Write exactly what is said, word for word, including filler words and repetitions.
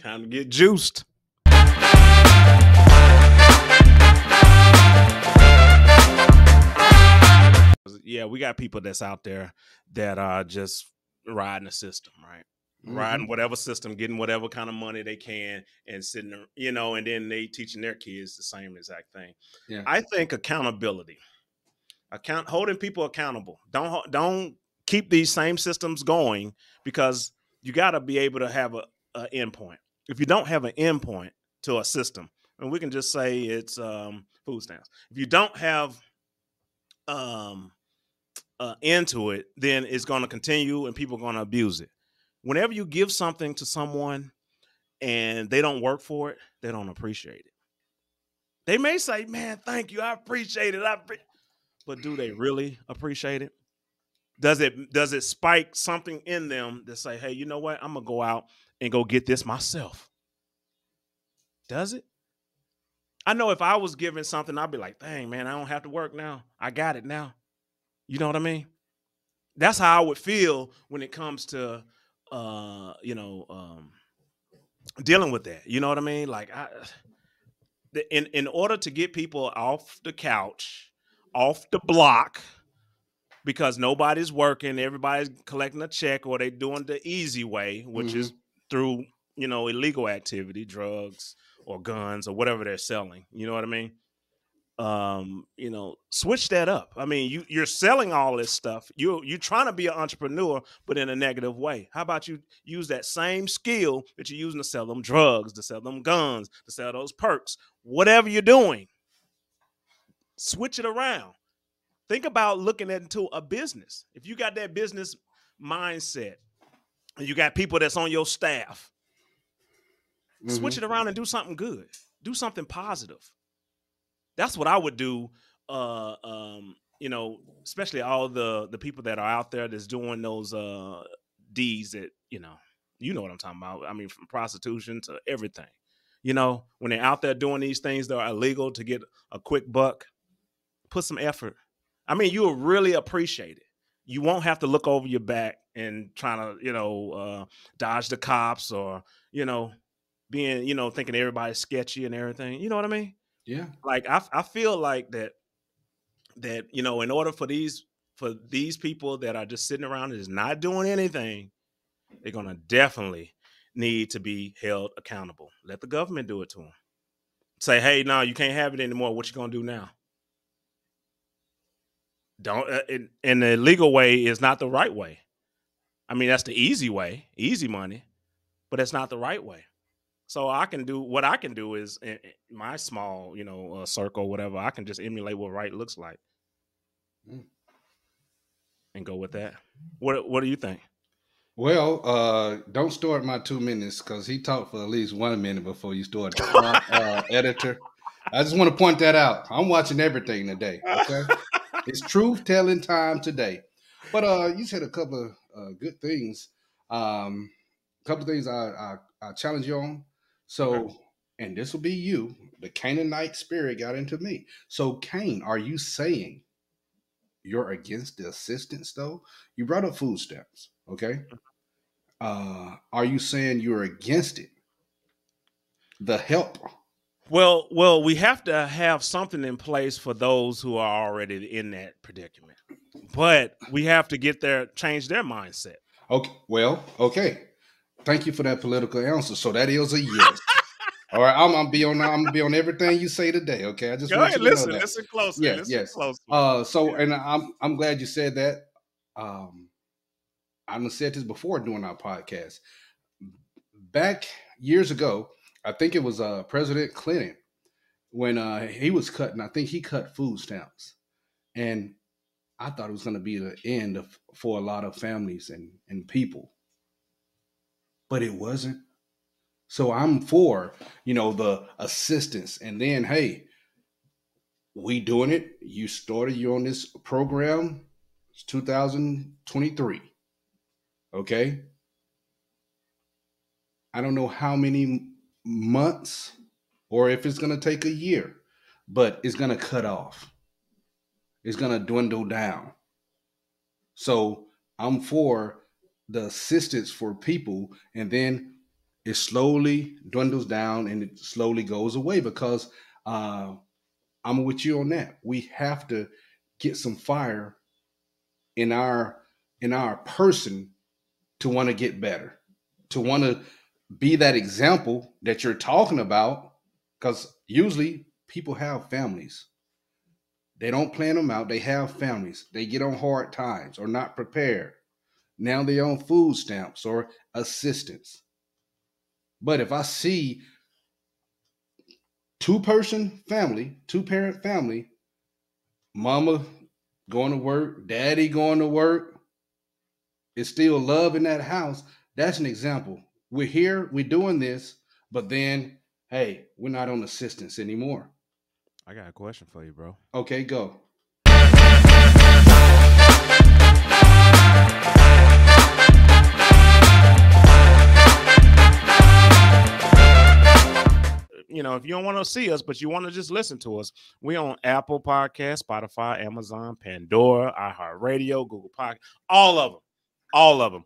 Time to get juiced. Yeah, we got people that's out there that are just riding the system, right? Mm-hmm. Riding whatever system, getting whatever kind of money they can and sitting there, you know, and then they teaching their kids the same exact thing. Yeah. I think accountability, account holding people accountable. Don't, don't keep these same systems going, because you got to be able to have a, a end point. If you don't have an end point to a system, and we can just say it's um, food stamps. If you don't have um, uh, end to it, then it's going to continue and people are going to abuse it. Whenever you give something to someone and they don't work for it, they don't appreciate it. They may say, man, thank you. I appreciate it. I pre-. But do they really appreciate it? Does it, does it spike something in them that say, hey, you know what? I'm going to go out and go get this myself. Does it? I know if I was given something, I'd be like, dang, man, I don't have to work now. I got it now. You know what I mean? That's how I would feel when it comes to Uh, you know, um, dealing with that. You know what I mean? Like, I, in in order to get people off the couch, off the block, because nobody's working, everybody's collecting a check, or they doing the easy way, which mm-hmm. is through, you know, illegal activity, drugs or guns or whatever they're selling. You know what I mean? Um, you know, switch that up. I mean, you, you're selling all this stuff. You, you're trying to be an entrepreneur, but in a negative way. How about you use that same skill that you're using to sell them drugs, to sell them guns, to sell those perks, whatever you're doing, switch it around. Think about looking at into a business. If you got that business mindset and you got people that's on your staff, mm-hmm. switch it around and do something good. Do something positive. That's what I would do, uh, um, you know, especially all the, the people that are out there that's doing those uh, deeds that, you know, you know what I'm talking about. I mean, from prostitution to everything, you know, when they're out there doing these things that are illegal to get a quick buck, put some effort. I mean, you'll really appreciate it. You won't have to look over your back and trying to, you know, uh, dodge the cops or, you know, being, you know, thinking everybody's sketchy and everything. You know what I mean? Yeah, like I, I feel like that, that, you know, in order for these, for these people that are just sitting around and is not doing anything, they're going to definitely need to be held accountable. Let the government do it to them. Say, hey, no, you can't have it anymore. What you going to do now? Don't, uh, it, and the legal way is not the right way. I mean, that's the easy way, easy money, but it's not the right way. So I can do what I can do is in my small, you know, uh, circle, whatever. I can just emulate what right looks like mm. and go with that. What What do you think? Well, uh, don't start my two minutes because he talked for at least one minute before you started. uh, editor, I just want to point that out. I'm watching everything today. Okay, it's truth telling time today. But uh, you said a couple of uh, good things. Um, a couple of things I, I, I challenge you on. So, and this will be you, the Canaanite spirit got into me. So Cain, are you saying you're against the assistance though? You brought up food stamps, okay? Uh, are you saying you're against it? The help? Well, well, we have to have something in place for those who are already in that predicament, but we have to get their, change their mindset. Okay, well, okay. Thank you for that political answer. So that is a yes. All right, I'm gonna be on. I'm gonna be on everything you say today. Okay, I just go want ahead, you to listen. Know that. Listen closely. Yeah, listen yes. Closely. Uh, so, yeah. and I'm I'm glad you said that. Um, I've said this before during our podcast. Back years ago, I think it was uh, President Clinton when uh, he was cutting. I think he cut food stamps, and I thought it was gonna be the end of, for a lot of families and and people. But it wasn't. So I'm for, you know, the assistance. And then, hey, we doing it. You started, you're on this program. It's two thousand twenty-three. Okay. I don't know how many months or if it's going to take a year, but it's going to cut off. It's going to dwindle down. So I'm for the assistance for people, and then it slowly dwindles down and it slowly goes away, because uh, I'm with you on that. We have to get some fire in our in our person to want to get better, to want to be that example that you're talking about, because usually people have families. They don't plan them out. They have families. They get on hard times or not prepared. Now they're on food stamps or assistance. But if I see two-person family, two-parent family, mama going to work, daddy going to work, it's still love in that house, that's an example. We're here, we're doing this, but then, hey, we're not on assistance anymore. I got a question for you, bro. Okay, go. You know, if you don't want to see us, but you want to just listen to us, we on Apple Podcasts, Spotify, Amazon, Pandora, iHeartRadio, Google Podcasts, all of them. All of them.